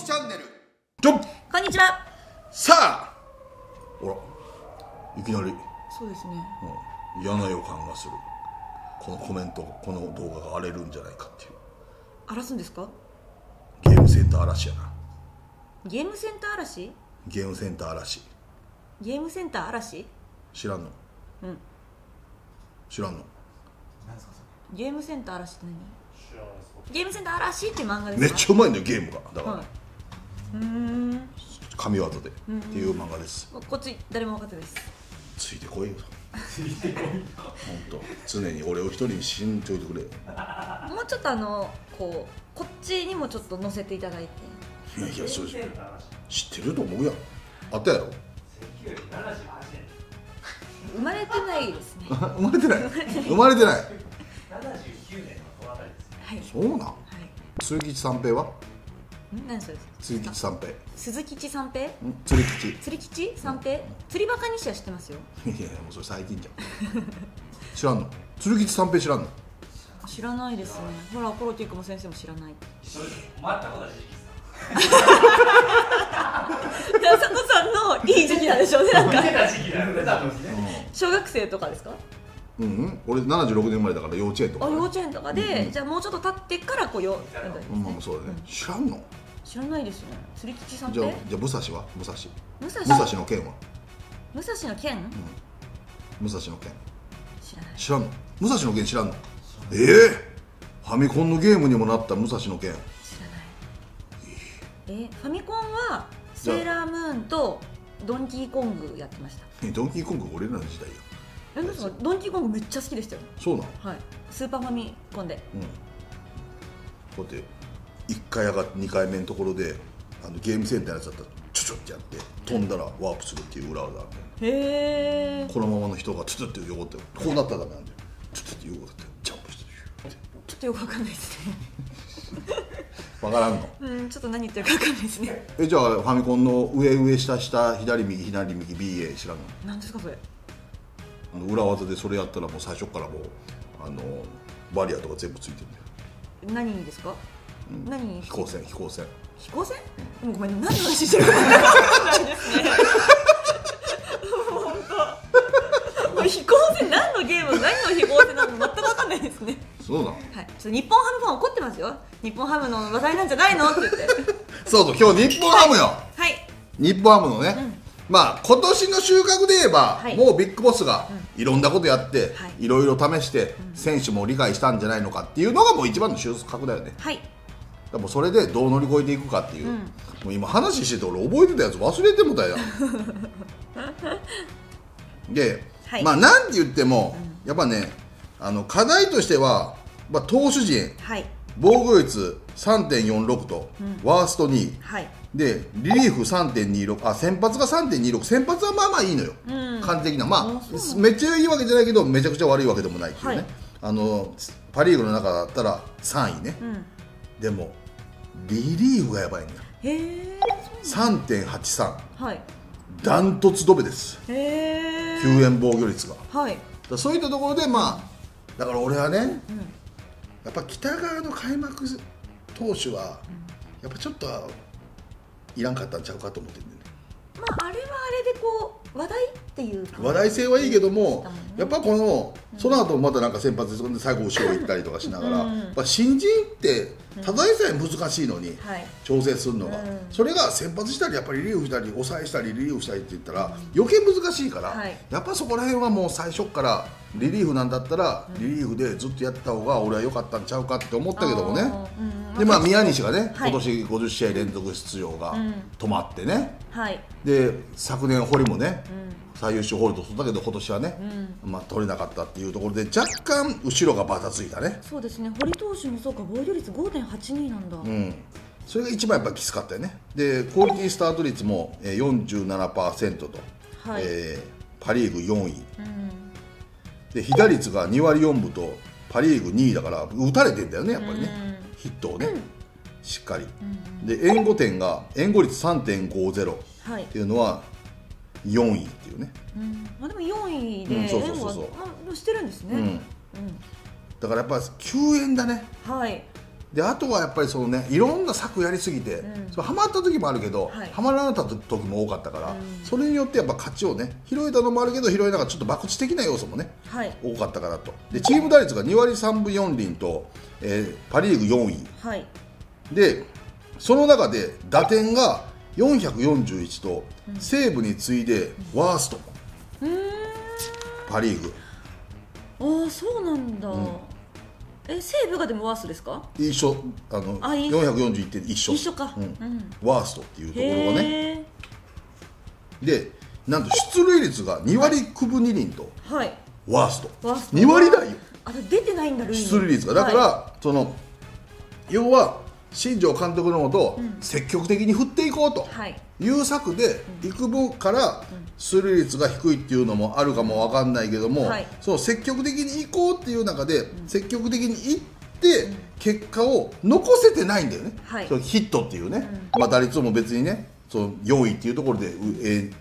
きチャンネル。こんにちは。さあ、ほら、いきなり。そうですね。嫌な予感がする。このコメント、この動画が荒れるんじゃないかっていう。荒らすんですか？ゲームセンター嵐やな。ゲームセンター嵐？ゲームセンター嵐。ゲームセンター嵐？知らんの？うん。知らんの？何ですかそれ？ゲームセンター嵐って何？ゲームセンター嵐って漫画です。めっちゃうまいんだよゲームが。だから、はい、神業でっていう漫画です。こっち誰も分かってないです。ついてこいよついてこいよほんと常に俺を一人にしんといてくれ。もうちょっとこっちにもちょっと載せていただいて。いやいや、そうですよ。知ってると思うやん。あったやろ。生まれてないですね。生まれてない。生まれてない。79年。そうなん。はい。鈴吉三平は？何それ？鈴吉三平。鈴吉三平？釣り吉。釣り吉三平？釣りバカにしは知ってますよ。いやいや、もうそれ最近じゃん。知らんの？鶴吉三平知らんの？知らないですね。ほらコロティックも先生も知らない。そうです。困ったことは時期さん。佐藤さんのいい時期なんでしょうね。なんか。小学生とかですか？うん、俺76年生まれだから幼稚園とか、ね、あ、幼稚園とかで、じゃあもうちょっと経ってからこうよ、まあそうだね、うん、知らんの？知らないですよね。釣り吉さんって。じゃあ武蔵は？武蔵武蔵の剣は？武蔵の剣、うん、武蔵の剣知らない。知らんの？武蔵の剣知らんの？ええー、ファミコンのゲームにもなった武蔵の剣知らない。ファミコンはセーラームーンとドンキーコングやってました。ドンキーコング俺らの時代よ。ドンキーコングめっちゃ好きでしたよ。そうなの。はい、スーパーファミコンで、こうやって1回上がって2回目のところでゲームセンターのやつだったらチュチュってやって飛んだらワープするっていう裏技ある。へえ。このままの人がチュチュって横ってこうなったらダメなんでチュチュって横だってジャンプしてる。ちょっとよくわかんないですね。わからんの？うん、ちょっと何言ってるかわかんないですね。え、じゃあファミコンの上上下下左右左右 BA 知らんの？何ですかそれ？裏技でそれやったらもう最初からもうバリアとか全部ついてるんだよ。何にですか？何？飛行船飛行船飛行船？もうごめん、何の話してるか分からないですね。本当。飛行船何のゲーム何の飛行船なの全く分かんないですね。そうなの。はい。ちょっと日本ハムファン怒ってますよ。日本ハムの話題なんじゃないのって言って。そうそう、今日日本ハムよ。はい。日本ハムのね。まあ今年の収穫で言えば、もうビッグボスがいろんなことやって、いろいろ試して、選手も理解したんじゃないのかっていうのがもう一番の収穫だよね。はい、でもそれでどう乗り越えていくかっていう、もう今、話してて、俺、覚えてたやつ忘れてもたやん。で、はい、まあなんて言っても、やっぱね、課題としては、まあ、投手陣、はい、防御率 3.46 と、ワースト2位。はい、でリリーフ 3.26、 あ、先発が 3.26。 先発はまあまあいいのよ、完璧な、まあめっちゃいいわけじゃないけどめちゃくちゃ悪いわけでもないっていうね、はい、パ・リーグの中だったら3位ね、でもリリーフがやばいんだ。へえ。 3.83、はい、ダントツドベです。へえ。救援防御率が、はい、だそういったところで、まあだから俺はね、やっぱ北側の開幕投手はやっぱちょっといらんかったんちゃうかと思ってるんだよね。まああれはあれでこう話題っていうか話題性はいいけども、やっぱこのその後またなんか先発で最後後ろ行ったりとかしながら、新人ってただでさえ難しいのに調整するのが、それが先発したりやっぱりリリーフしたり抑えしたりリリーフしたりって言ったら余計難しいから、やっぱそこら辺はもう最初からリリーフなんだったらリリーフでずっとやった方が俺は良かったんちゃうかって思ったけどもね。でまあ宮西がね、今年50試合連続出場が止まってね、で昨年堀もね最優秀ホールド取ったけど今年はね、まあ取れなかったっていうところで若干後ろがバタついたね。そうですね、堀投手もそうか、防御率 5.82 なんだ。うん、それが一番やっぱきつかったよね。でクオリティスタート率も 47% と、はい、パ・リーグ4位、で被打率が2割4分とパ・リーグ2位だから打たれてんだよね、やっぱりね、ヒットをね、しっかり、で援護点が援護率 3.50 っていうのは4位っていうね、まあでも4位で援護はしてるんですね。だからやっぱ救援だね。はい、であとはやっぱりそのね、いろんな策やりすぎて、それハマった時もあるけど、ハマらなかった時も多かったから、それによってやっぱ勝ちをね、拾えたのもあるけど、拾えながらちょっと博打的な要素もね、多かったかなと。でチーム打率が2割3分4厘と、パ・リーグ4位、はい、でその中で打点が441と、西武に次いでワースト、パ・リーグ。ああ、そうなんだ。西武がでもワーストですか？一緒、441点一緒。一緒か。ワーストっていうところがね。で、なんと出塁率が2割9分2厘と、ワースト。2割台よ。あれ出てないんだ、出塁率が。だからその要は新庄監督のもと積極的に振っていこうという策でいく分から出塁率が低いっていうのもあるかもわかんないけども、その積極的にいこうっていう中で積極的にいって結果を残せてないんだよね、ヒットっていうね。まあ打率も別にね、その4位っていうところで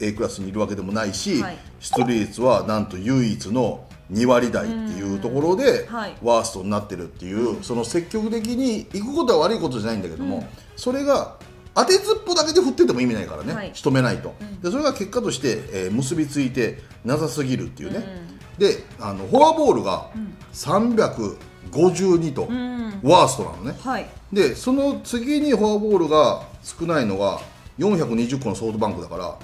A クラスにいるわけでもないし、出塁率はなんと唯一の2割台っていうところでワーストになってるっていう、その積極的に行くことは悪いことじゃないんだけども、それが当てずっぽだけで振ってても意味ないからね、仕留めないと。でそれが結果として結びついてなさすぎるっていうね。でフォアボールが352とワーストなのね。でその次にフォアボールが少ないのが420個のソフトバンクだから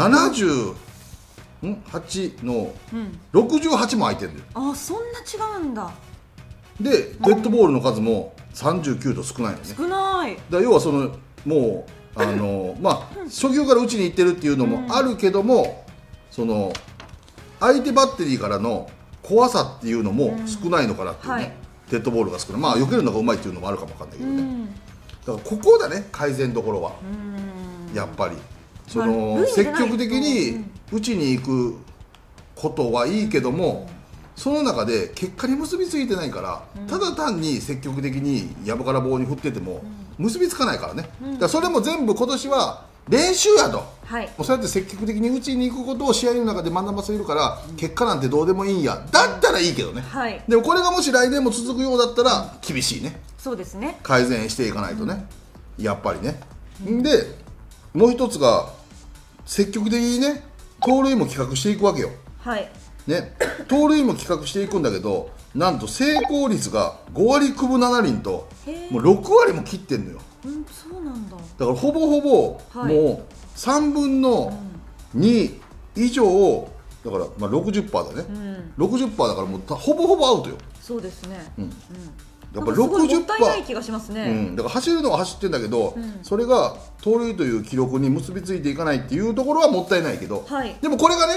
8の68も空いてるんだよ。あ、そんな違うんだ。でデッドボールの数も39と少ないのね。少ない。だ要はそのもうまあ初球から打ちにいってるっていうのもあるけども、その相手バッテリーからの怖さっていうのも少ないのかなっていうね。デッドボールが少ない、まあ避けるのがうまいっていうのもあるかもわかんないけどね。だからここだね、改善どころは。やっぱりその積極的に打ちに行くことはいいけども、その中で結果に結びついてないから、ただ単に積極的にやぶから棒に振ってても結びつかないからね。だからそれも全部今年は練習やと、そうやって積極的に打ちに行くことを試合の中で学ばせるから、結果なんてどうでもいいんや、だったらいいけどね。でもこれがもし来年も続くようだったら厳しいね。そうですね、改善していかないとね、やっぱりね。でもう一つが積極的にね、盗塁も企画していくわけよ。はい。ね、盗塁も企画していくんだけど、なんと成功率が5割9分7厘と、もう6割も切ってんのよ。うん、そうなんだ。だからほぼほぼ、もう3分の2以上を、だからまあ 60% だね。うん、60% だからもうほぼほぼアウトよ。そうですね。うん。やっぱ 60%、だから走るのは走ってんだけど、それが盗塁という記録に結びついていかないっていうところはもったいないけど、でもこれがね、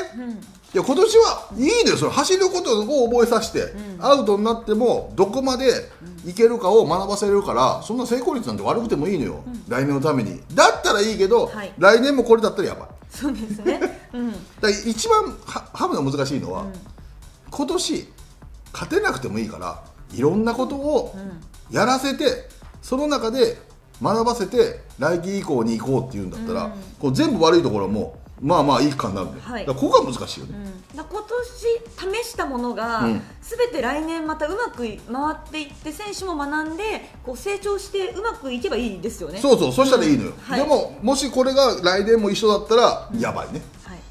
いや今年はいいのよ、それ走ることを覚えさせて、アウトになってもどこまでいけるかを学ばせるから、そんな成功率なんて悪くてもいいのよ、来年のために。だったらいいけど、来年もこれだったらやばい。そうですね。だから一番ハムが難しいのは、今年勝てなくてもいいからいろんなことをやらせて、その中で学ばせて来季以降に行こうっていうんだったら、こう全部悪いところもまあまあいい感になるんで、ここが難しいよね。だ今年試したものがすべて来年またうまく回っていって、選手も学んでこう成長してうまくいけばいいですよね。そうそう、そしたらいいのよ。でももしこれが来年も一緒だったらやばいね。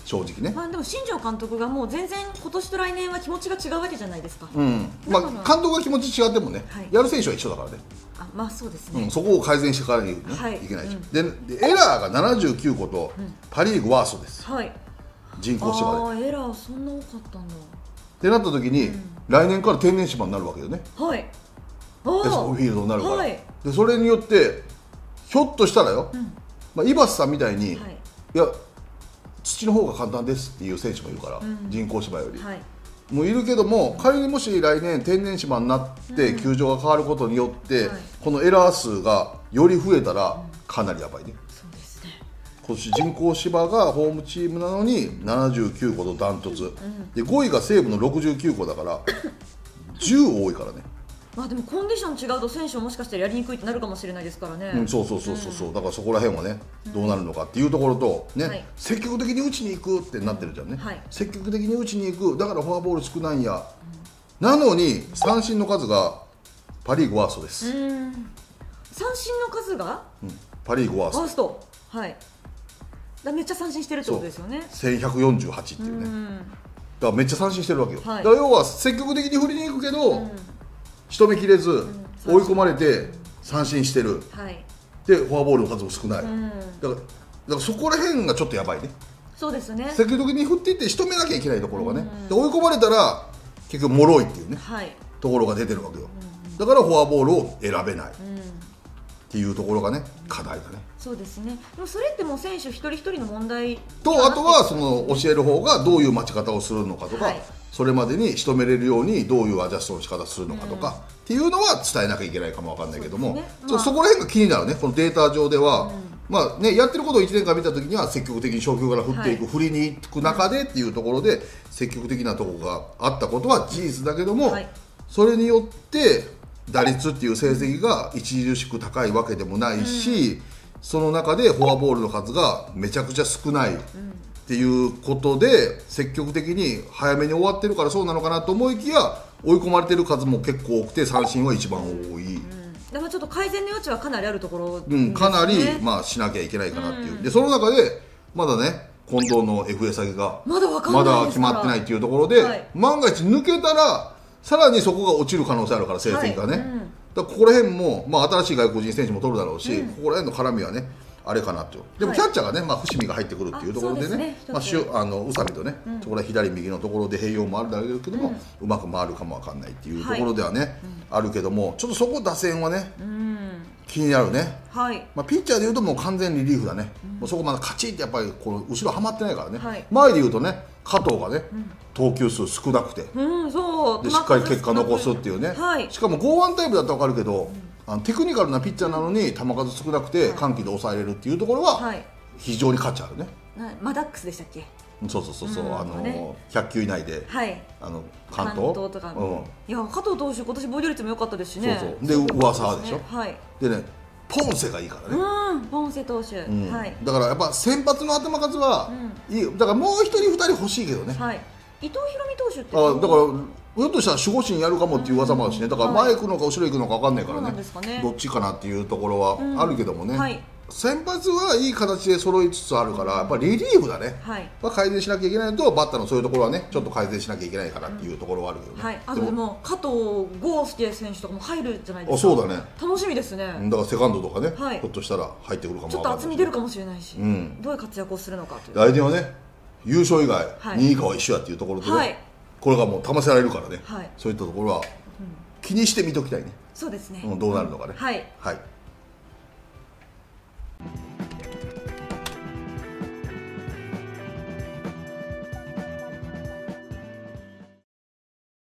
正直ね。まあでも新庄監督がもう全然今年と来年は気持ちが違うわけじゃないですか。うん。まあ監督が気持ち違ってもね、やる選手は一緒だからね。あ、まあそうですね。そこを改善していかないといけないし。でエラーが79個とパリーグワーストです。はい。人工芝で。エラーそんな多かったんだ。ってなった時に来年から天然芝になるわけよね。はい。でそうフィールドになるから。はい。でそれによってひょっとしたらよ、まあイバスさんみたいにいや、土の方が簡単ですっていう選手もいるから、人工芝より、もういるけども、仮にもし来年天然芝になって球場が変わることによって、このエラー数がより増えたらかなりやばいね。そうですね。今年人工芝がホームチームなのに79個とダントツ、で5位が西武の69個だから10多いからね。まあでもコンディション違うと選手ももしかしたらやりにくいってなるかもしれないですからね。そうそうそうそう、だからそこら辺はね、どうなるのかっていうところとね、積極的に打ちに行くってなってるじゃんね。積極的に打ちに行く、だからフォアボール少ないんや、なのに三振の数がパ・リーグワーストです。三振の数が、パ・リーグワースト、はい、だめっちゃ三振してるってことですよね。1148っていうね、だからめっちゃ三振してるわけよ、はい、だから要は積極的に振りに行くけど、仕留めきれず、追い込まれて三振してる、はい、でフォアボールの数も少ない、だからそこら辺がちょっとやばいね。そうですね、積極的に振っていって仕留めなきゃいけないところがね、で追い込まれたら結局もろいっていうね、はい、ところが出てるわけよ、だからフォアボールを選べない、っていうところがね、課題だね。そうですね。でもそれってもう選手一人一人の問題と、あとはその教える方がどういう待ち方をするのかとか、はい、それまでに仕留めれるようにどういうアジャストの仕方をするのかとか、っていうのは伝えなきゃいけないかもわかんないけども、そこら辺が気になるね。このデータ上では、まあね、やってることを1年間見たときには積極的に初球から振っていく、振りに行く中でっていうところで積極的なところがあったことは事実だけども、はい、それによって打率っていう成績が著しく高いわけでもないし、その中でフォアボールの数がめちゃくちゃ少ないっていうことで、積極的に早めに終わってるからそうなのかなと思いきや、追い込まれてる数も結構多くて三振は一番多い、だからちょっと改善の余地はかなりあるところですね。かなりまあしなきゃいけないかなっていう、でその中でまだね、近藤の FA 先がまだ決まってないっていうところで、万が一抜けたらさらにそこが落ちる可能性あるから、成績がね、だからここら辺も、まあ、新しい外国人選手も取るだろうし、ここら辺の絡みはね、あれかなと。でもキャッチャーがね、まあ、伏見が入ってくるっていうところでね、宇佐美とね、そこら左、右のところで併用もあるだろうけども、うまく回るかもわかんないっていうところではね、あるけども、ちょっとそこ、打線はね、気になるね、まあ、ピッチャーでいうと、もう完全にリリーフだね、もうそこまでカチンって、やっぱりこの後ろはまってないからね、前でいうとね、加藤がね、投球数少なくて、でしっかり結果残すっていうね、しかも剛腕タイプだと分かるけど、テクニカルなピッチャーなのに球数少なくて緩急で抑えれるっていうところは非常に価値あるね。マダックスでしたっけ？そうそうそうそう、100球以内で完投とか、いや加藤投手今年防御率も良かったですしね。で噂でしょ。でね、ポンセがいいからね。ポンセ投手。だからやっぱ先発の頭数はいい。だからもう一人二人欲しいけどね。伊藤大海投手って、だからひょっとしたら守護神やるかもっていう噂もあるしね、だから前行くのか後ろ行くのか分かんないからね、どっちかなっていうところはあるけどもね、先発はいい形で揃いつつあるから、やっぱりリリーフだね、改善しなきゃいけないと、バッターのそういうところはね、ちょっと改善しなきゃいけないかなっていうところはあるけどね。あとでも、加藤豪介選手とかも入るじゃないですか、そうだね、楽しみですね、だからセカンドとかね、ひょっとしたら入ってくるかも、ちょっと厚み出るかもしれないし、どういう活躍をするのかという。来年はね、優勝以外、2位以下は一緒やっていうところでね。これがもう騙せられるからね、そういったところは気にして見ときたいね。そうですね。どうなるのかね。はい。